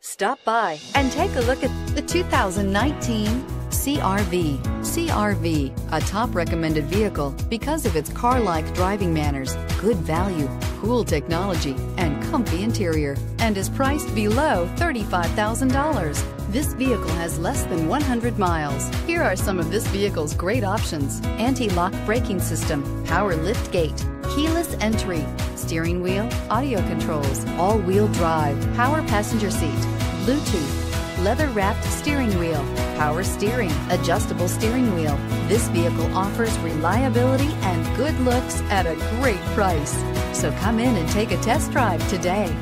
Stop by and take a look at the 2019 CRV. CRV, a top recommended vehicle because of its car-like driving manners, good value, cool technology, and comfy interior, and is priced below $35,000. This vehicle has less than 100 miles. Here are some of this vehicle's great options: anti-lock braking system, power lift gate, keyless entry, steering wheel audio controls, all-wheel drive, power passenger seat, Bluetooth, leather-wrapped steering wheel, power steering, adjustable steering wheel. This vehicle offers reliability and good looks at a great price. So come in and take a test drive today.